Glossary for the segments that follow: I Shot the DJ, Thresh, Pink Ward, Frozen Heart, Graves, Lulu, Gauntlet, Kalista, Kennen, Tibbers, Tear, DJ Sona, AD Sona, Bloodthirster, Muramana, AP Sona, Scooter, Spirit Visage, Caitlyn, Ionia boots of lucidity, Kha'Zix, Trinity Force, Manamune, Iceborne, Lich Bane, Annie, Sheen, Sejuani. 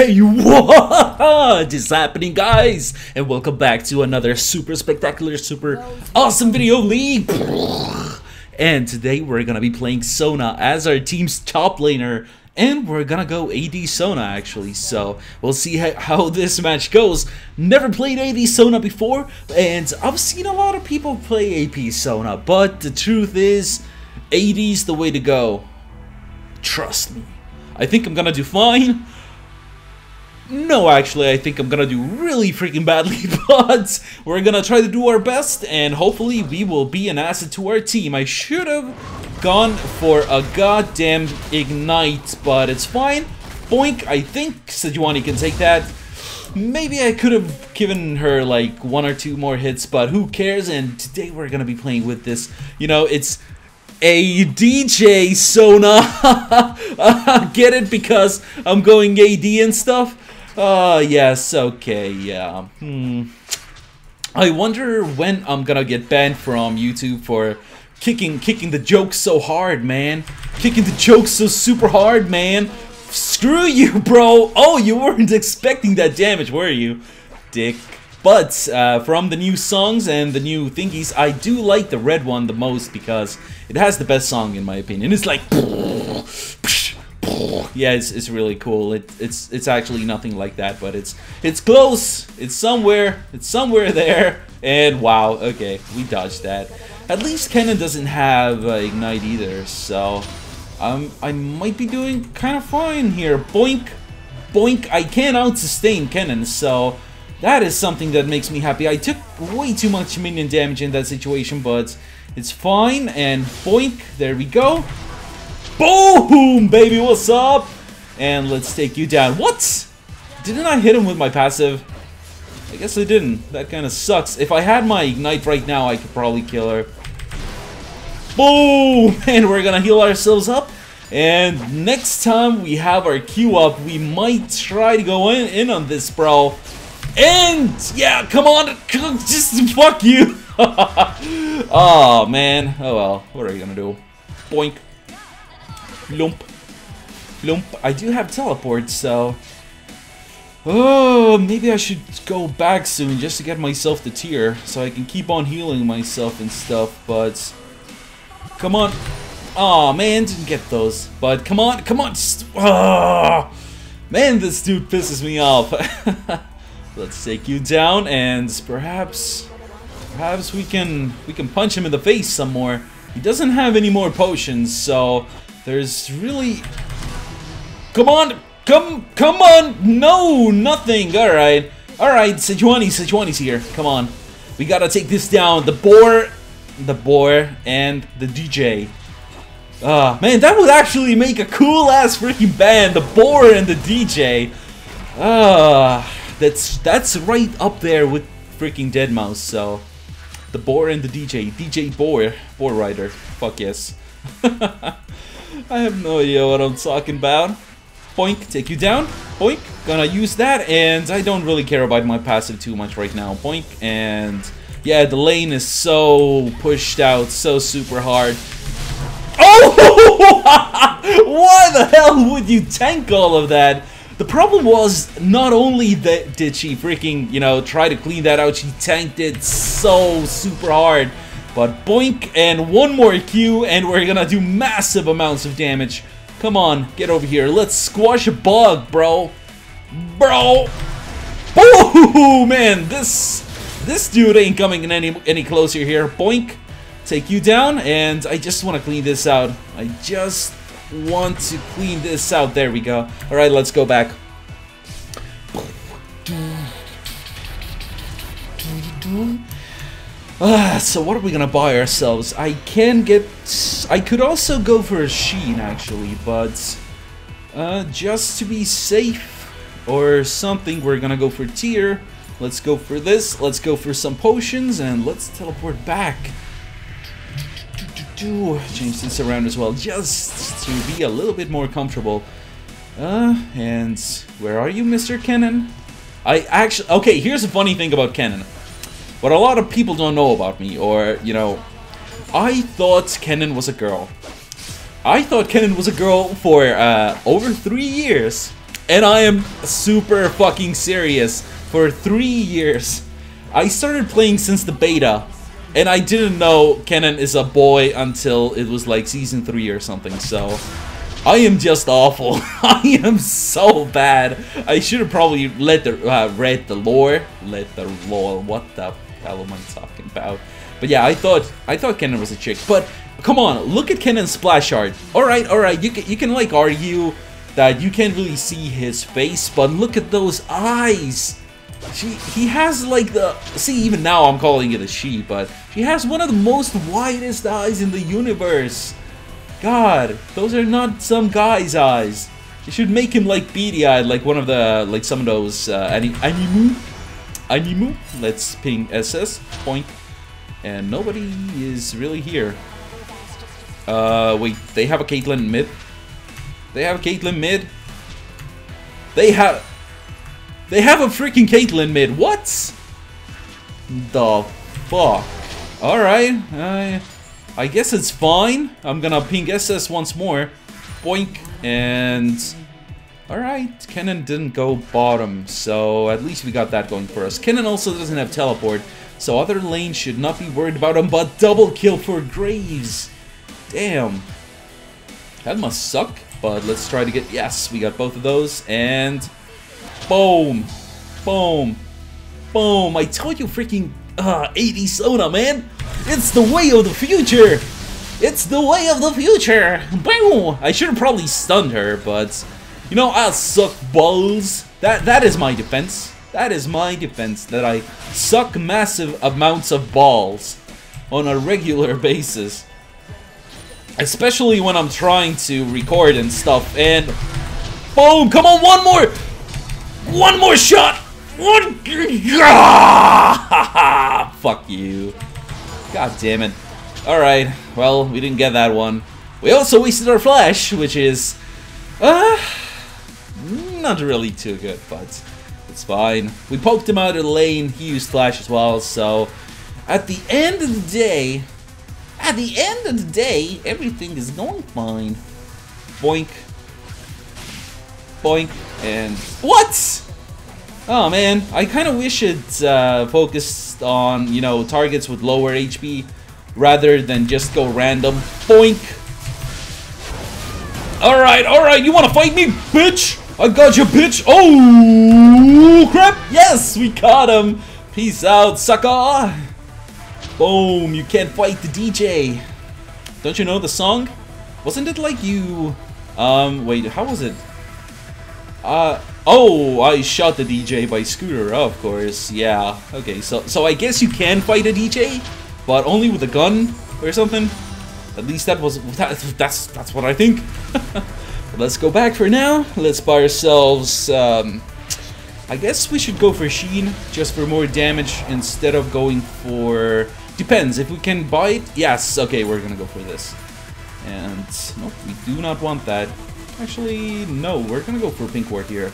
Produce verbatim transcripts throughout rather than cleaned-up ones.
Hey, what is happening, guys? And welcome back to another super spectacular, super awesome video league. And today we're gonna be playing Sona as our team's top laner, and we're gonna go A D Sona actually. So we'll see how this match goes. Never played A D Sona before, and I've seen a lot of people play A P Sona, but the truth is, A D's the way to go. Trust me. I think I'm gonna do fine. No, actually, I think I'm gonna do really freaking badly, but we're gonna try to do our best, and hopefully we will be an asset to our team. I should have gone for a goddamn ignite, but it's fine. Boink, I think Sejuani can take that. Maybe I could have given her like one or two more hits, but who cares? And today we're gonna be playing with this. You know, it's a D J Sona. Get it? Because I'm going A D and stuff. Uh, yes, okay, yeah. Hmm. I wonder when I'm gonna get banned from YouTube for kicking kicking the joke so hard, man. Kicking the joke so super hard, man. Screw you, bro. Oh, you weren't expecting that damage, were you? Dick. But uh, from the new songs and the new thingies, I do like the red one the most because it has the best song in my opinion. It's like, yeah, it's, it's really cool. It, it's it's actually nothing like that, but it's it's close. It's somewhere. It's somewhere there. And wow, okay, we dodged that. At least Kennen doesn't have uh, ignite either, so um, I might be doing kind of fine here. Boink, boink. I can't out sustain Kennen, so. That is something that makes me happy. I took way too much minion damage in that situation, but it's fine. And boink, there we go. Boom, baby, what's up? And let's take you down. What? Didn't I hit him with my passive? I guess I didn't. That kind of sucks. If I had my ignite right now, I could probably kill her. Boom, and we're gonna heal ourselves up. And next time we have our Q up, we might try to go in, in on this, bro. And yeah, come on, just fuck you. Oh man, oh well, what are you gonna do? Boink, lump, lump. I do have teleport, so oh, maybe I should go back soon just to get myself the tier so I can keep on healing myself and stuff. But come on, oh man, didn't get those. But come on, come on, just... oh, man, this dude pisses me off. Let's take you down, and perhaps, perhaps we can we can punch him in the face some more. He doesn't have any more potions, so there's really. Come on, come, come on! No, nothing. All right, all right. Sejuani, Sejuani's here. Come on, we gotta take this down. The boar, the boar, and the D J. Ah, uh, man, that would actually make a cool ass freaking band. The boar and the D J. Ah. Uh, That's that's right up there with freaking dead mouse. So the boar and the D J, D J boar, boar rider. Fuck yes. I have no idea what I'm talking about. Boink, take you down. Boink, gonna use that, and I don't really care about my passive too much right now. Boink, and yeah, the lane is so pushed out, so super hard. Oh, why the hell would you tank all of that? The problem was, not only that did she freaking, you know, try to clean that out, she tanked it so super hard. But boink, and one more Q, and we're gonna do massive amounts of damage. Come on, get over here. Let's squash a bug, bro. Bro. Oh, man, this this dude ain't coming in any, any closer here. Boink, take you down, and I just want to clean this out. I just... want to clean this out. There we go. All right, let's go back. Uh, so what are we gonna buy ourselves? I can get... I could also go for a Sheen actually, but uh, just to be safe or something, we're gonna go for Tear. Let's go for this. Let's go for some potions, and let's teleport back. Change this around as well, just to be a little bit more comfortable. Uh, and where are you, Mister Kennen? I actually... Okay, here's a funny thing about Kennen. What a lot of people don't know about me, or, you know... I thought Kennen was a girl. I thought Kennen was a girl for, uh, over three years. And I am super fucking serious. For three years, I started playing since the beta, and I didn't know Kennen is a boy until it was like season three or something, so I am just awful. I am so bad. I should have probably let the, uh, read the lore. Let the lore. What the hell am I talking about? But yeah, I thought I thought Kennen was a chick. But come on, look at Kennen's splash art. All right, all right. You can you can like argue that you can't really see his face, but look at those eyes. She he has like the see even now I'm calling it a she, but she has one of the most widest eyes in the universe. God, those are not some guy's eyes. You should make him like beady-eyed, like one of the, like some of those, uh, ani animu? Animu? Let's ping S S, point. And nobody is really here. Uh, wait, they have a Caitlyn mid? They have a Caitlyn mid? They have... They have a freaking Caitlyn mid, what? The fuck? Alright, I... I guess it's fine. I'm gonna ping S S once more. Boink. And... Alright, Kennen didn't go bottom, so at least we got that going for us. Kennen also doesn't have teleport, so other lanes should not be worried about him, but double kill for Graves. Damn. That must suck, but let's try to get... Yes, we got both of those, and... Boom. Boom. Boom. I told you freaking... Uh, A D Sona, man! It's the way of the future! It's the way of the future! Boom! I should have probably stunned her, but... You know, I suck balls. That That is my defense. That is my defense, that I suck massive amounts of balls on a regular basis. Especially when I'm trying to record and stuff, and... Boom! Come on, one more! One more shot! One... Fuck you. God damn it. Alright, well, we didn't get that one. We also wasted our flash, which is... Uh, not really too good, but it's fine. We poked him out of the lane, he used flash as well, so... At the end of the day... At the end of the day, everything is going fine. Boink. Boink. And... What?! Oh man, I kind of wish it uh, focused on, you know, targets with lower H P rather than just go random. Boink! Alright, alright, you wanna fight me, bitch? I got you, bitch! Oh, crap! Yes, we caught him! Peace out, sucker! Boom, you can't fight the D J. Don't you know the song? Wasn't it like you... Um, wait, how was it? Uh... Oh, I Shot the D J by Scooter, of course, yeah. Okay, so so I guess you can fight a D J, but only with a gun or something. At least that was that, that's that's what I think. Let's go back for now. Let's buy ourselves. Um, I guess we should go for Sheen just for more damage instead of going for. Depends if we can buy it. Yes, okay, we're gonna go for this. And nope, we do not want that. Actually, no, we're gonna go for Pink Ward here.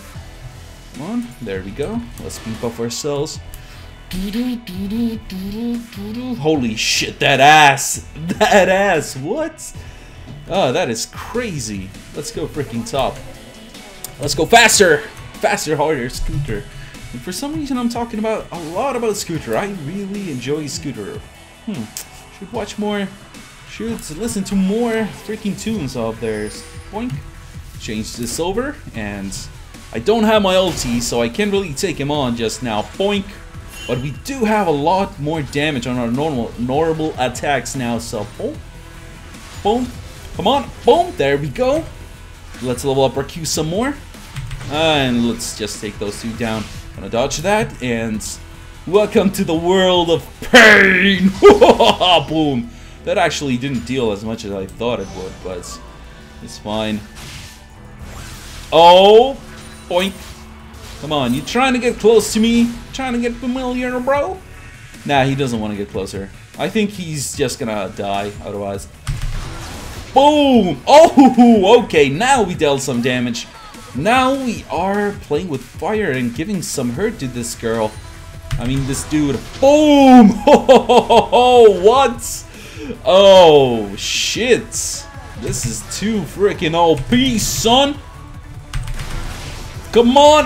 Come on, there we go. Let's pimp up ourselves. Holy shit, that ass! That ass, what? Oh, that is crazy. Let's go freaking top. Let's go faster! Faster, harder, Scooter. And for some reason, I'm talking about a lot about Scooter. I really enjoy Scooter. Hmm, should watch more. Should listen to more freaking tunes of theirs. Boink. Change this over, and I don't have my ulti, so I can't really take him on just now. Boink! But we do have a lot more damage on our normal normal attacks now, so boom. Boom. Come on. Boom. There we go. Let's level up our Q some more. Uh, and let's just take those two down. Gonna dodge that, and welcome to the world of pain! Boom! That actually didn't deal as much as I thought it would, but it's fine. Oh, boink. Come on, you trying to get close to me? Trying to get familiar, bro? Nah, he doesn't want to get closer. I think he's just gonna die otherwise. Boom! Oh, okay, now we dealt some damage. Now we are playing with fire and giving some hurt to this girl. I mean, this dude. Boom! Oh, what? Oh, shit. This is too freaking O P, son. Come on!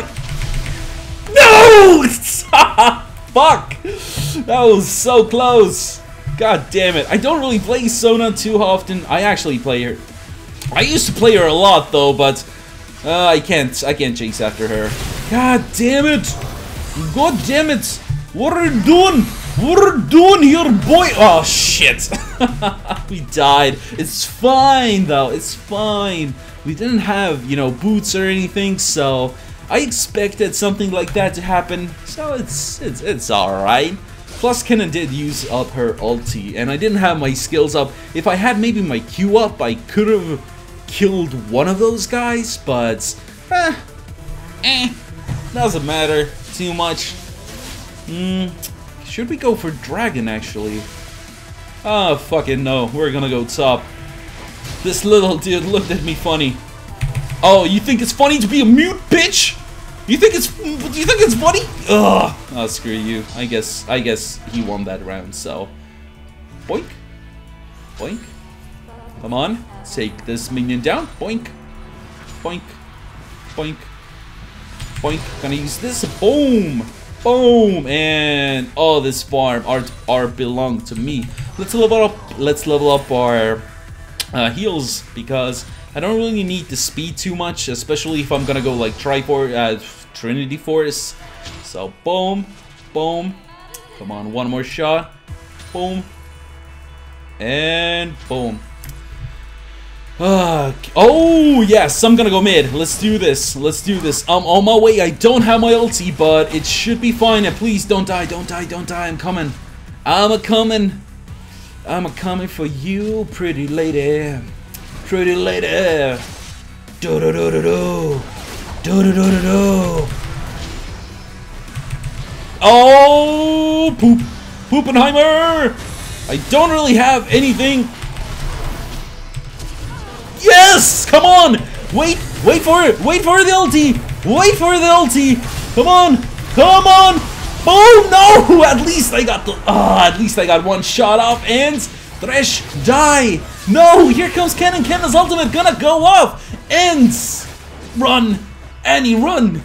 No! Fuck! That was so close. God damn it. I don't really play Sona too often. I actually play her. I used to play her a lot though, but uh, I can't. I can't chase after her. God damn it! God damn it! What are you doing? What are you doing here, boy? Oh shit! We died. It's fine though. It's fine. We didn't have, you know, boots or anything, so I expected something like that to happen. So it's it's it's alright. Plus, Kennen did use up her ulti, and I didn't have my skills up. If I had maybe my Q up, I could have killed one of those guys, but eh, eh, doesn't matter too much. Mm, should we go for Dragon actually? Oh, fucking no, we're gonna go top. This little dude looked at me funny. Oh, you think it's funny to be a mute, bitch? You think it's you think it's funny? Ugh. Oh, screw you. I guess I guess he won that round. So, boink, boink. Come on, take this minion down. Boink, boink, boink, boink. Gonna use this. Boom, boom, and oh, this farm art art belonged to me. Let's level up. Let's level up our uh, heals because I don't really need the speed too much, especially if I'm gonna go like Trifor, uh, Trinity Force. So boom, boom, come on, one more shot, boom, and boom. Uh, oh yes, I'm gonna go mid. Let's do this. Let's do this. I'm on my way. I don't have my ulti, but it should be fine. And please don't die, don't die, don't die. I'm coming. I'm a coming. I'm a coming for you, pretty lady. Pretty lady, do do do do do, do do do do do. Oh, poop, Poopenheimer! I don't really have anything. Yes, come on! Wait, wait for it! Wait for the ulti! Wait for the ulti! Come on, come on! Oh no! At least I got the. Ah, oh, at least I got one shot off and. Thresh, die! No, here comes Kennen. Kennen's ultimate gonna go off! Ends! Run! Annie, run!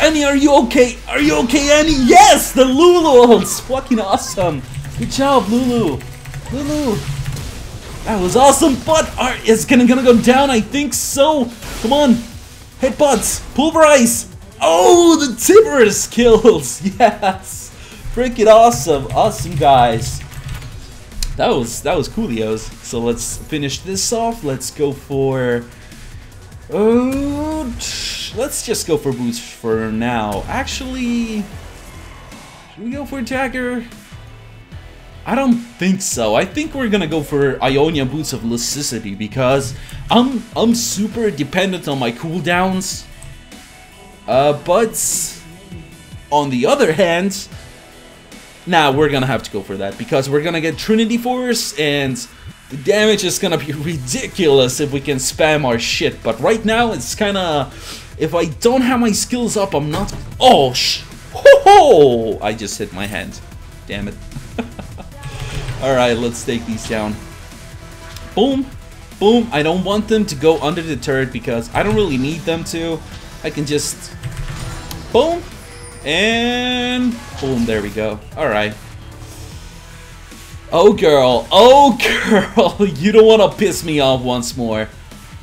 Annie, are you okay? Are you okay, Annie? Yes! The Lulu ult's fucking awesome! Good job, Lulu! Lulu! That was awesome, but are, is Kennen gonna go down? I think so! Come on! Headbutts! Pulverize! Oh, the Tibbers kills! Yes! Freaking awesome! Awesome, guys! That was that was coolios. So let's finish this off. Let's go for. Oh, let's just go for boots for now. Actually, should we go for dagger? I don't think so. I think we're gonna go for Ionia boots of lucidity because I'm I'm super dependent on my cooldowns. Uh, but on the other hand. Nah, we're gonna have to go for that because we're gonna get Trinity Force and the damage is gonna be ridiculous if we can spam our shit. But right now, it's kinda... If I don't have my skills up, I'm not... Oh, sh... Ho ho! I just hit my hand. Damn it. Alright, let's take these down. Boom. Boom. I don't want them to go under the turret because I don't really need them to. I can just... Boom. And boom, there we go. Alright. Oh girl, oh girl, you don't want to piss me off once more.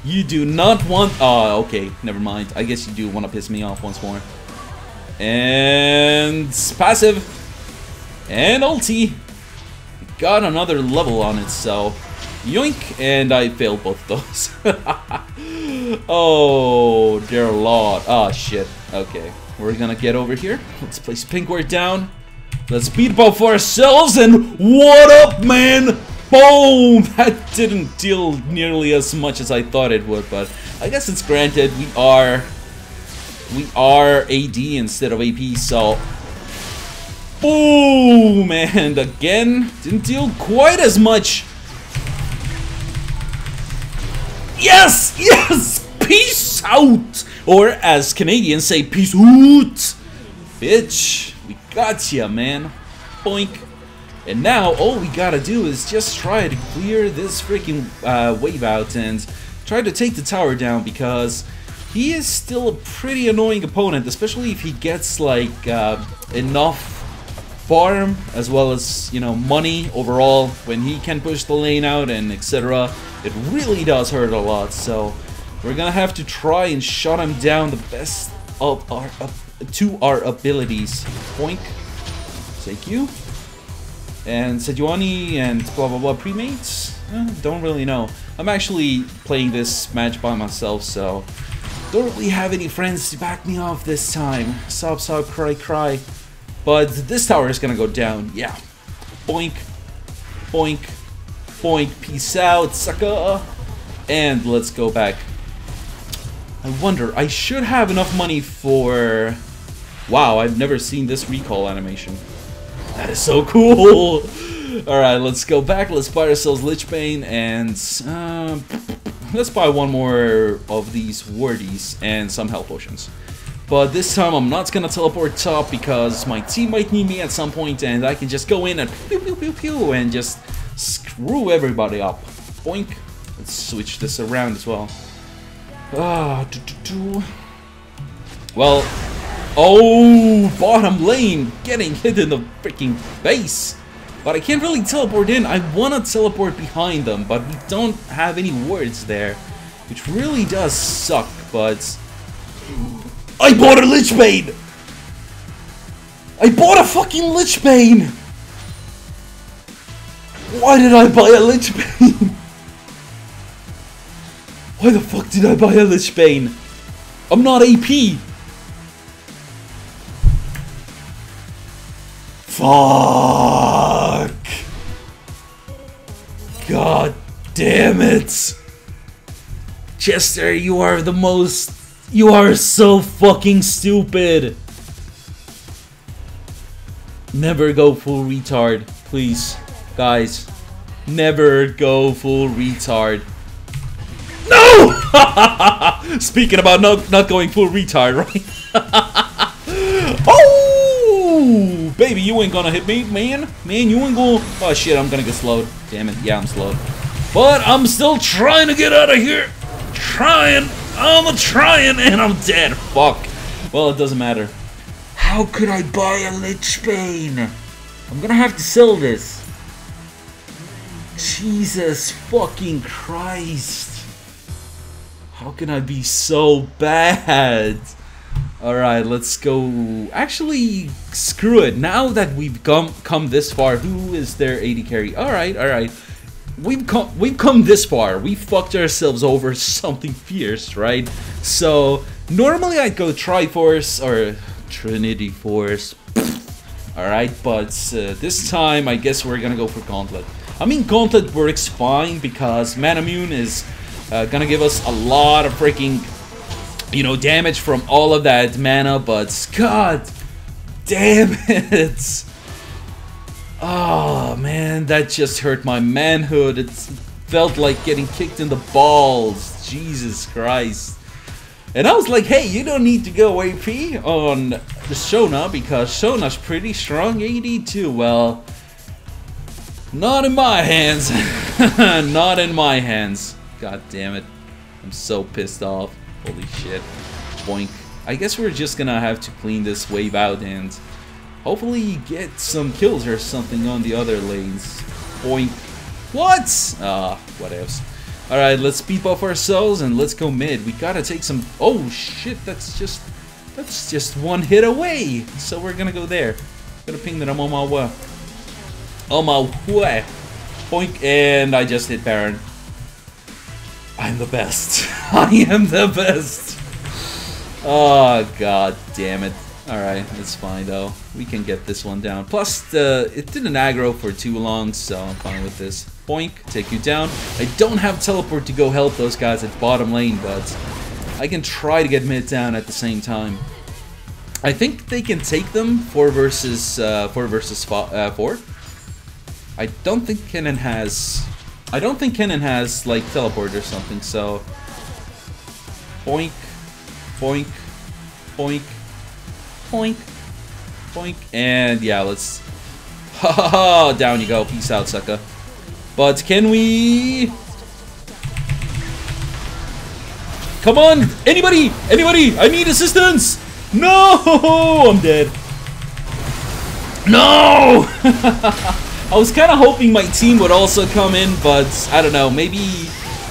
You do not want... Oh, okay, never mind. I guess you do want to piss me off once more. And passive. And ulti. Got another level on it, so... Yoink, and I failed both of those. Oh, dear lord. Oh, shit. Okay. We're gonna get over here. Let's place Pink Ward down. Let's beat both ourselves and what up, man? Boom! That didn't deal nearly as much as I thought it would, but I guess it's granted. We are we are A D instead of A P, so boom! And again, didn't deal quite as much. Yes! Yes! Peace out! Or as Canadians say, peace out! Bitch, we got ya, man. Boink. And now all we gotta do is just try to clear this freaking uh, wave out and try to take the tower down because he is still a pretty annoying opponent, especially if he gets like uh, enough farm as well as, you know, money overall. When he can push the lane out and et cetera, it really does hurt a lot. So we're gonna have to try and shut him down the best of our up to our abilities. Boink. Thank you. And Sejuani and blah blah blah premates? Eh, don't really know. I'm actually playing this match by myself, so don't really have any friends to back me off this time. Sob sob cry cry. But this tower is gonna go down. Yeah. Boink. Boink. Boink. Peace out, sucker. And let's go back. I wonder, I should have enough money for... Wow, I've never seen this recall animation. That is so cool! Alright, let's go back, let's buy ourselves Lich Bane, and... Uh, let's buy one more of these wardies and some health potions. But this time I'm not gonna teleport top because my team might need me at some point and I can just go in and pew pew pew pew and just screw everybody up. Boink. Let's switch this around as well. Ah, do, do, do. Well, oh, bottom lane getting hit in the freaking face. But I can't really teleport in. I want to teleport behind them, but we don't have any wards there, which really does suck. But I bought a Lich Bane. I bought a fucking Lich Bane. Why did I buy a Lich Bane? Why the fuck did I buy a Lich Bane? I'm not A P! Fuck! God damn it! Chester, you are the most... You are so fucking stupid! Never go full retard, please. Guys, never go full retard. No! Speaking about not, not going full retard, right? Oh! Baby, you ain't gonna hit me, man. Man, you ain't gonna... Oh, shit, I'm gonna get slowed. Damn it. Yeah, I'm slowed. But I'm still trying to get out of here. Trying. I'm trying, and I'm dead. Fuck. Well, it doesn't matter. How could I buy a Lich Bane? I'm gonna have to sell this. Jesus fucking Christ. How can I be so bad? Alright, let's go... Actually, screw it. Now that we've come come this far, who is their A D carry? Alright, alright. We've come, we've come this far. We fucked ourselves over something fierce, right? So, normally I'd go Triforce or Trinity Force. Alright, but uh, this time I guess we're gonna go for Gauntlet. I mean, Gauntlet works fine because Manamune is... Uh, gonna give us a lot of freaking, you know, damage from all of that mana, but god damn it. Oh man, that just hurt my manhood. It felt like getting kicked in the balls. Jesus Christ. And I was like, hey, you don't need to go A P on Sona because Sona's pretty strong A D too. Well, not in my hands. Not in my hands. God damn it. I'm so pissed off. Holy shit. Boink. I guess we're just gonna have to clean this wave out and hopefully get some kills or something on the other lanes. Boink. What? Ah, whatevs. Alright, let's beep up ourselves and let's go mid. We gotta take some... Oh shit, that's just... That's just one hit away. So we're gonna go there. Gonna ping that I'm on my way. On my way. Boink. And I just hit Baron. I'm the best. I am the best. Oh, god damn it. Alright, it's fine though. We can get this one down. Plus, the, it didn't aggro for too long, so I'm fine with this. Boink, take you down. I don't have teleport to go help those guys at bottom lane, but I can try to get mid down at the same time. I think they can take them four versus four. I don't think Kennen has... I don't think Kennen has, like, teleport or something, so... Boink. Boink. Boink. Boink. Boink. And, yeah, let's... Ha ha ha! Down you go. Peace out, sucker. But can we... Come on! Anybody! Anybody! I need assistance! No! I'm dead. No! I was kind of hoping my team would also come in, but I don't know. Maybe,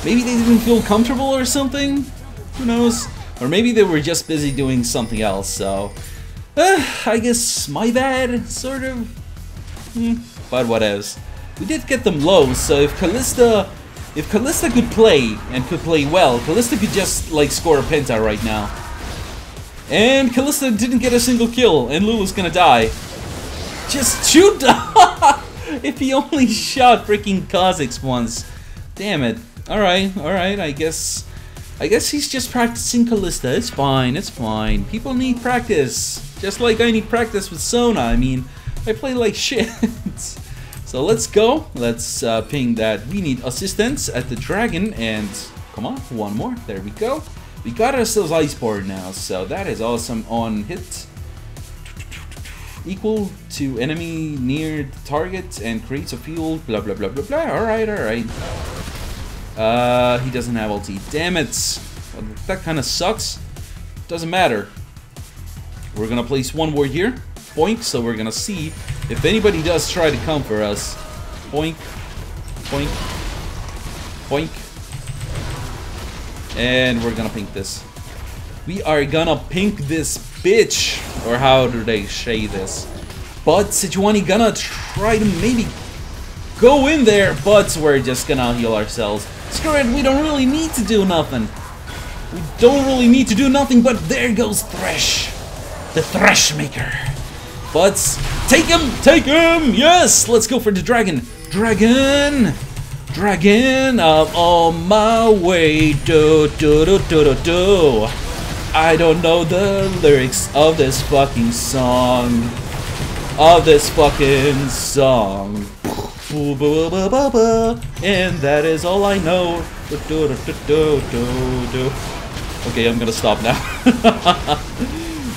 maybe they didn't feel comfortable or something? Who knows? Or maybe they were just busy doing something else, so... Uh, I guess my bad, sort of. Hmm, but whatevs. We did get them low, so if Kalista... If Kalista could play, and could play well, Kalista could just, like, score a penta right now. And Kalista didn't get a single kill, and Lulu's gonna die. Just shoot! If he only shot freaking Kha'Zix once. Damn it. Alright, alright, I guess... I guess he's just practicing Kalista. It's fine, it's fine. People need practice. Just like I need practice with Sona. I mean, I play like shit. So let's go, let's uh, ping that we need assistance at the dragon, and come on, one more, there we go. We got ourselves Iceborne now, so that is awesome. On hit, equal to enemy near the target and creates a field, blah blah blah blah blah, alright, alright. Uh, he doesn't have ulti, damn it, well, that kinda sucks, doesn't matter. We're gonna place one ward here, boink, so we're gonna see if anybody does try to come for us. Boink. Boink. Boink. And we're gonna pink this. We are gonna pink this bitch. Or how do they say this? But Sejuani gonna try to maybe go in there. But we're just gonna heal ourselves. Screw it, we don't really need to do nothing. We don't really need to do nothing. But there goes Thresh. The Thresh Maker. But... Take him! Take him! Yes! Let's go for the dragon! Dragon! Dragon! I'm on my way! Do, do, do, do, do, do! I don't know the lyrics of this fucking song. Of this fucking song. And that is all I know. Do, do, do, do, do, do. Okay, I'm gonna stop now.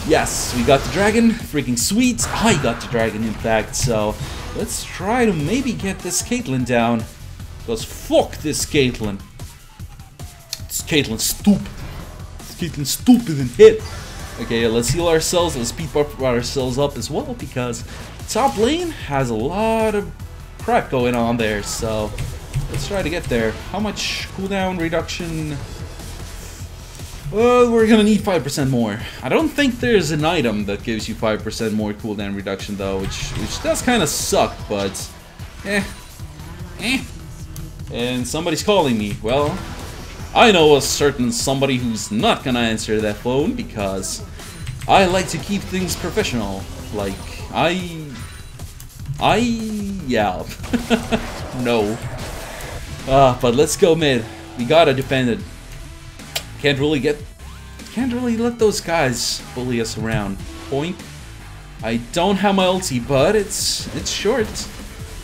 Yes, we got the dragon, freaking sweet. I got the dragon, in fact, so let's try to maybe get this Caitlyn down. Because fuck this Caitlyn. This Caitlyn's stupid. This Caitlyn's stupid and hit. Okay, let's heal ourselves, let's beat ourselves up as well, because top lane has a lot of crap going on there, so let's try to get there. How much cooldown reduction? Well, we're gonna need five percent more. I don't think there's an item that gives you five percent more cooldown reduction though, which which does kind of suck, but eh, eh. And somebody's calling me. Well, I know a certain somebody who's not gonna answer that phone because I like to keep things professional. Like I, I yeah, no. Ah, uh, but let's go mid. We gotta defend it. Can't really get, can't really let those guys bully us around. Boink. I don't have my ulti, but it's, it's short.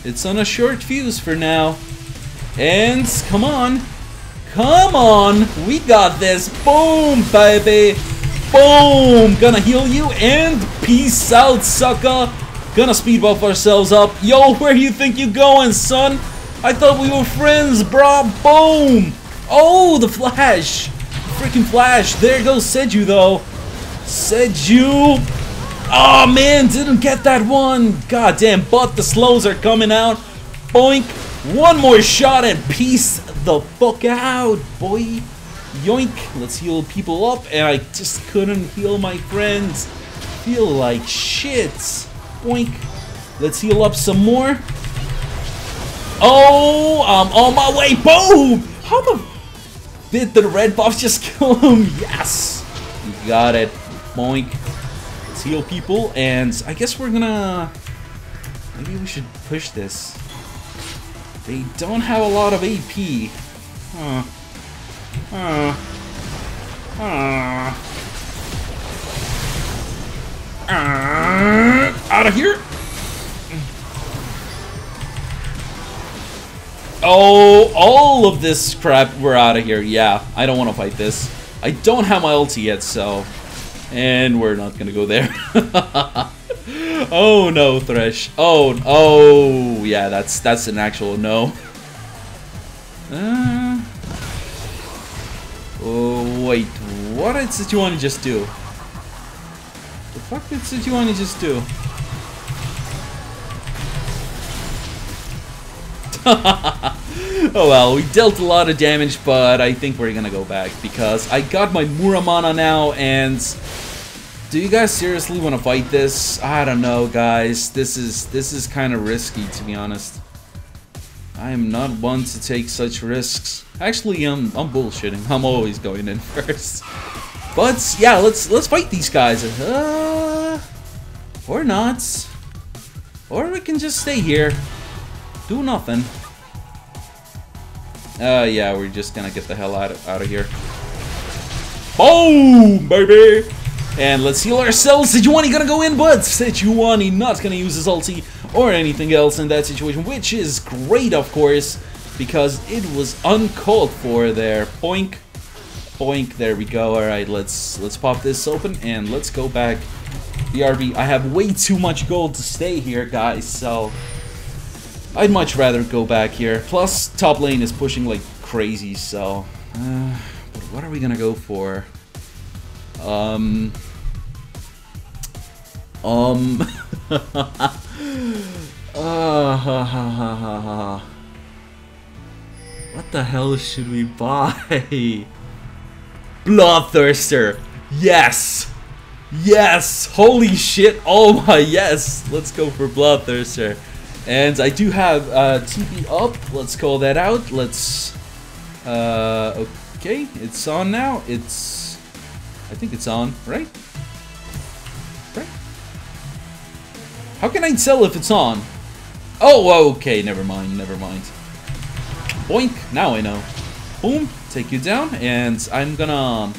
It's on a short fuse for now. And come on. Come on. We got this. Boom, baby. Boom. Gonna heal you and peace out, sucker. Gonna speed buff ourselves up. Yo, where you think you going, son? I thought we were friends, brah. Boom. Oh, the flash. Freaking flash. There goes Seju though. Seju. Oh man, didn't get that one. God damn, but the slows are coming out. Boink. One more shot and peace the fuck out, boy. Yoink. Let's heal people up. And I just couldn't heal my friends. Feel like shit. Boink. Let's heal up some more. Oh, I'm on my way. Boom. How the... Did the red buffs just kill him? Yes! You got it. Boink. Let's heal people, and I guess we're gonna... Maybe we should push this. They don't have a lot of A P. Huh. Huh. Huh. Uh, out of here! Oh, all of this crap, we're out of here. Yeah, I don't want to fight this. I don't have my ulti yet, so... And we're not gonna go there. Oh no, Thresh. Oh, oh, yeah, that's that's an actual no. Uh, oh, Wait, what did Sejuani just do? The fuck did Sejuani just do? Oh well, we dealt a lot of damage, but I think we're gonna go back because I got my Muramana now, and do you guys seriously want to fight this? I don't know, guys. This is this is kind of risky, to be honest. I am not one to take such risks. Actually, I'm I'm bullshitting. I'm always going in first. But yeah, let's let's fight these guys. Uh, or not, or we can just stay here. Do nothing. Uh, yeah, we're just gonna get the hell out of, out of here. Boom, baby! And let's heal ourselves. Sejuani gonna go in, but Sejuani not gonna use his ulti or anything else in that situation, which is great, of course, because it was uncalled for there. Boink, boink, there we go. Alright, let's let's pop this open and let's go back. B R B, I have way too much gold to stay here, guys, so I'd much rather go back here. Plus, top lane is pushing like crazy, so uh, but what are we gonna go for? Um... Um... uh, what the hell should we buy? Bloodthirster! Yes! Yes! Holy shit! Oh my yes! Let's go for Bloodthirster. And I do have uh, T P up, let's call that out, let's, uh, okay, it's on now, it's, I think it's on, right? Right? How can I tell if it's on? Oh, okay, never mind, never mind. Boink, now I know. Boom, take you down, and I'm gonna,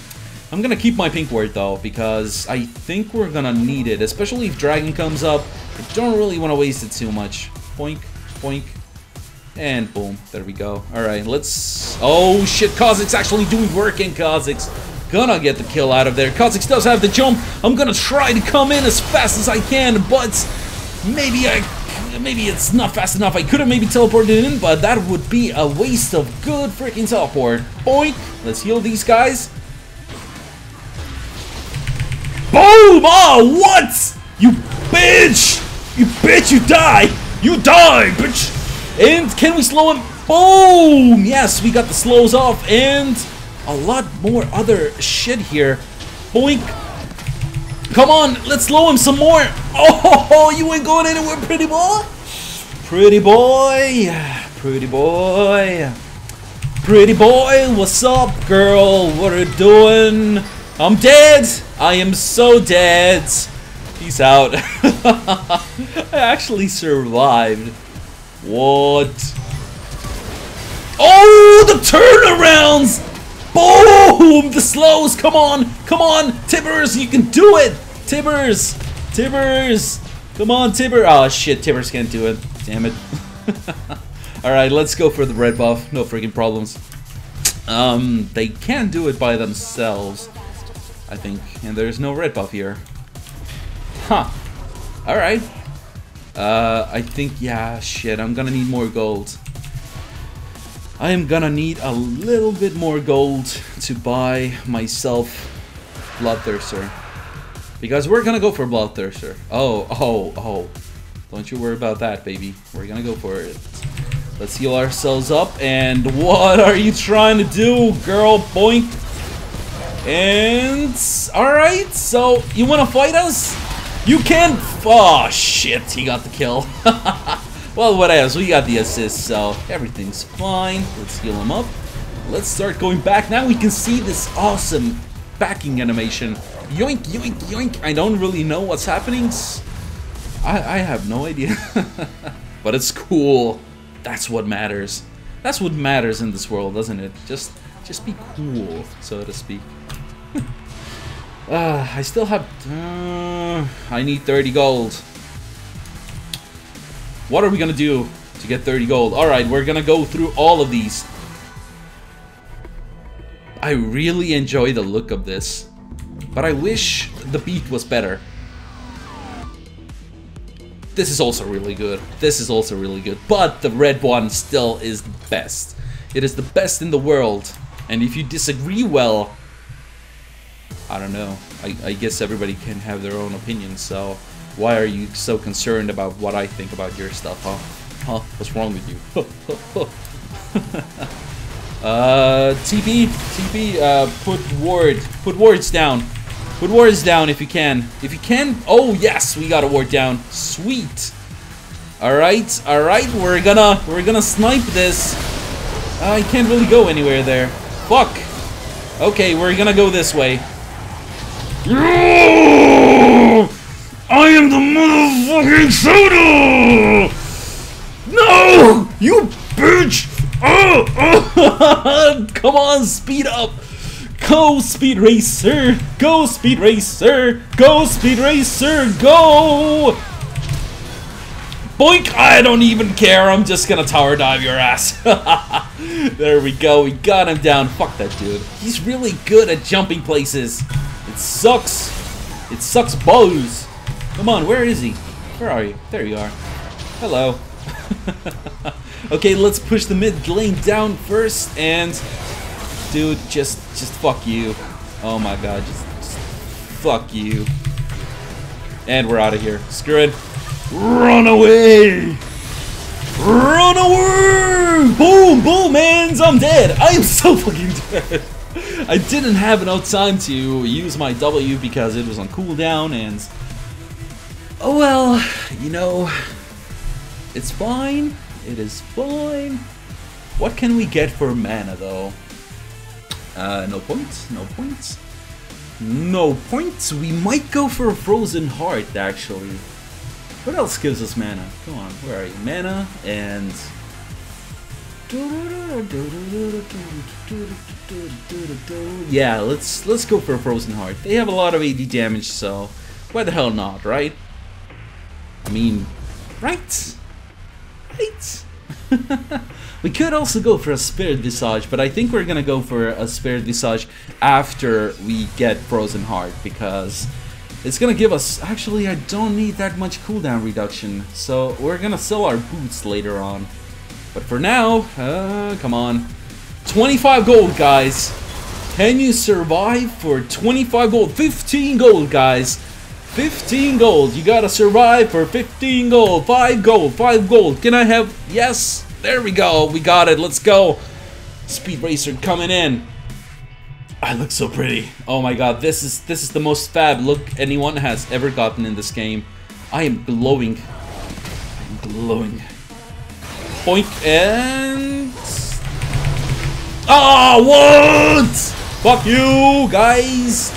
I'm gonna keep my Pink Ward though, because I think we're gonna need it, especially if Dragon comes up. I don't really want to waste it too much. Boink, boink, and boom. There we go. Alright, let's... Oh shit, Kha'Zix actually doing work, and Kha'Zix gonna get the kill out of there. Kha'Zix does have the jump. I'm gonna try to come in as fast as I can, but maybe I... Maybe it's not fast enough. I could have maybe teleported in, but that would be a waste of good freaking teleport. Boink. Let's heal these guys. Boom! Oh, what? You bitch! You bitch, you die! You die, bitch! And can we slow him? Boom! Yes, we got the slows off and a lot more other shit here. Boink! Come on, let's slow him some more! Oh, you ain't going anywhere, pretty boy! Pretty boy! Pretty boy! Pretty boy, what's up, girl? What are you doing? I'm dead! I am so dead! Peace out. I actually survived. What? Oh, the turnarounds! Boom! The slows, come on! Come on, Tibbers, you can do it! Tibbers! Tibbers! Come on, Tibbers! Oh shit, Tibbers can't do it. Damn it. Alright, let's go for the red buff. No freaking problems. Um, they can do it by themselves, I think. And there's no red buff here. Huh. Alright. Uh, I think, yeah, shit, I'm gonna need more gold. I am gonna need a little bit more gold to buy myself Bloodthirster. Because we're gonna go for Bloodthirster. Oh, oh, oh. Don't you worry about that, baby. We're gonna go for it. Let's heal ourselves up, and what are you trying to do, girl? Boink. And... Alright, so, you wanna fight us? You can... Oh, shit, he got the kill. Well, what else? We got the assist, so everything's fine. Let's heal him up. Let's start going back. Now we can see this awesome backing animation. Yoink, yoink, yoink. I don't really know what's happening. I, I have no idea. But it's cool. That's what matters. That's what matters in this world, doesn't it? Just, just be cool, so to speak. Uh, I still have... Uh, I need thirty gold. What are we gonna do to get thirty gold? Alright, we're gonna go through all of these. I really enjoy the look of this. But I wish the beat was better. This is also really good. This is also really good. But the red one still is the best. It is the best in the world. And if you disagree, well... I don't know. I, I guess everybody can have their own opinion, so why are you so concerned about what I think about your stuff, huh? Huh? What's wrong with you? Uh, T P, T P, uh, put ward, put wards down, put wards down if you can, if you can, oh yes, we got a ward down, sweet, alright, alright, we're gonna, we're gonna snipe this, uh, I can't really go anywhere there, fuck, okay, we're gonna go this way, no! I am the motherfucking Soda, no, you bitch. Oh, oh. Come on, speed up! Go, Speed Racer! Go, Speed Racer! Go, Speed Racer! Go! Boink! I don't even care, I'm just gonna tower dive your ass. There we go, we got him down. Fuck that dude. He's really good at jumping places. It sucks. It sucks balls. Come on, where is he? Where are you? There you are. Hello. Okay, let's push the mid lane down first, and dude, just just fuck you. Oh my god, just, just fuck you. And we're out of here. Screw it. Run away! Run away! Boom, boom, man! I'm dead! I am so fucking dead! I didn't have enough time to use my W because it was on cooldown, and oh well, you know, it's fine. It is fine. What can we get for mana though? Uh, no points, no points. No points. We might go for a Frozen Heart actually. What else gives us mana? Come on, where are you? Mana and... yeah, let's let's go for a Frozen Heart. They have a lot of A D damage, so why the hell not, right? I mean, right? Right? We could also go for a Spirit Visage, but I think we're gonna go for a Spirit Visage after we get Frozen Heart, because it's gonna give us... actually, I don't need that much cooldown reduction, so we're gonna sell our boots later on. But for now, uh, come on. twenty-five gold, guys! Can you survive for twenty-five gold? fifteen gold, guys! fifteen gold, you gotta survive for fifteen gold, five gold, five gold, can I have, yes, there we go, we got it, let's go, Speed Racer coming in, I look so pretty, oh my god, this is, this is the most fab look anyone has ever gotten in this game, I am glowing, I am glowing, boink, and, ah, oh, what, fuck you, guys,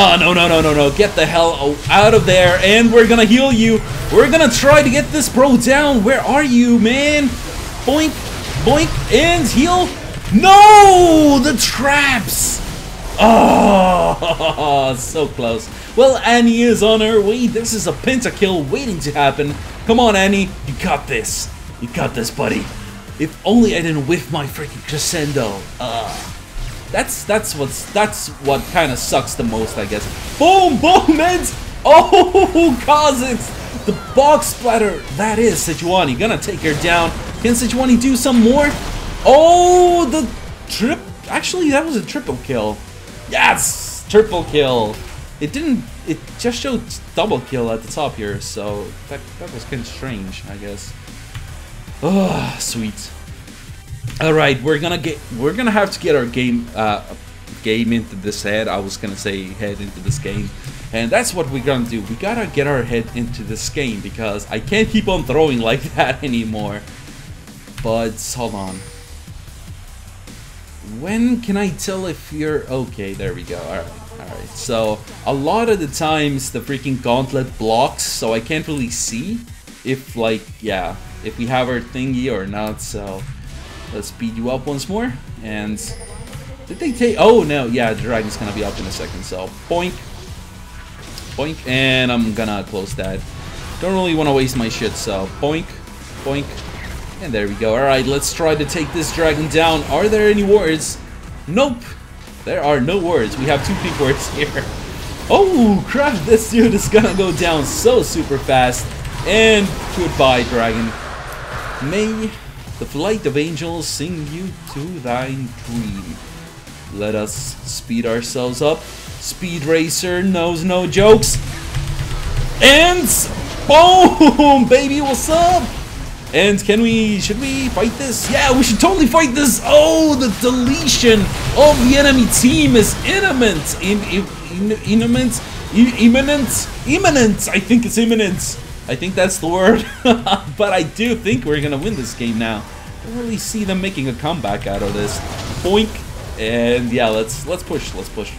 oh, no, no, no, no, no. Get the hell out of there. And we're gonna heal you. We're gonna try to get this bro down. Where are you, man? Boink, boink, and heal. No! The traps! Oh, so close. Well, Annie is on her way. This is a pentakill waiting to happen. Come on, Annie. You got this. You got this, buddy. If only I didn't whiff my freaking crescendo. Ugh. That's that's what's that's what kind of sucks the most, I guess. Boom, boom, and oh, Kha'Zix, the bog splatter. That is Sejuani gonna take her down. Can Sejuani do some more? Oh, the trip. Actually, that was a triple kill. Yes, triple kill. It didn't. It just showed double kill at the top here, so that that was kind of strange, I guess. Oh, sweet. All right, we're gonna get. We're gonna have to get our game, uh, game into this head. I was gonna say head into this game, and that's what we're gonna do. We gotta get our head into this game because I can't keep on throwing like that anymore. But hold on. When can I tell if you're okay? There we go. All right, all right. So a lot of the times the freaking gauntlet blocks, so I can't really see if like yeah if we have our thingy or not. So. Let's speed you up once more, and did they take, oh no, yeah, the dragon's gonna be up in a second, so boink, boink, and I'm gonna close that. Don't really want to waste my shit, so boink, boink, and there we go. Alright, let's try to take this dragon down. Are there any wards? Nope, there are no wards. We have two pink wards here. Oh crap, this dude is gonna go down so super fast, and goodbye dragon. May the flight of angels sing you to thine dream. Let us speed ourselves up. Speed Racer knows no jokes. And boom, baby, what's up? And can we, should we fight this? Yeah, we should totally fight this. Oh, the deletion of the enemy team is imminent. In, in, in, imminent, in, imminent, imminent. I think it's imminent. I think that's the word. But I do think we're gonna win this game now. I really see them making a comeback out of this. Boink. And yeah, let's let's push, let's push.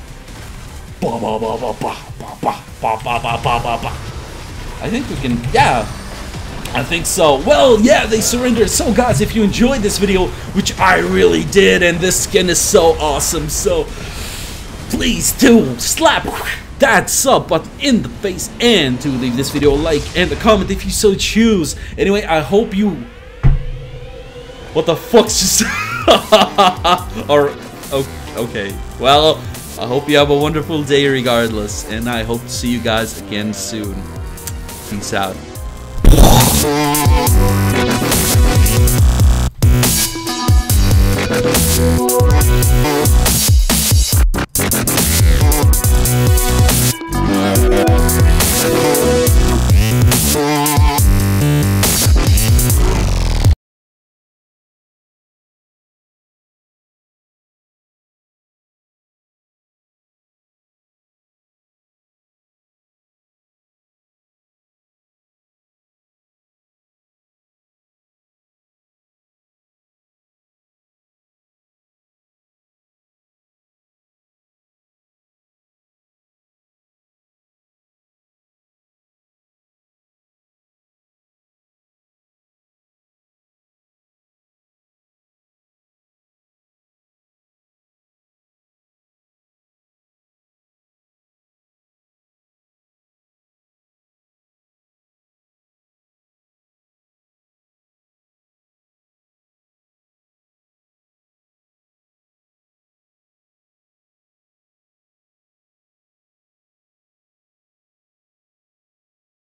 Ba ba ba ba ba ba ba ba ba ba ba. I think we can. Yeah, I think so. Well, yeah, they surrendered. So guys, if you enjoyed this video, which I really did, and this skin is so awesome, so please do slap that sub button in the face and do leave this video a like and a comment if you so choose. Anyway, I hope you. What the fuck's just? Or. Okay, well, I hope you have a wonderful day regardless, and I hope to see you guys again soon. Peace out.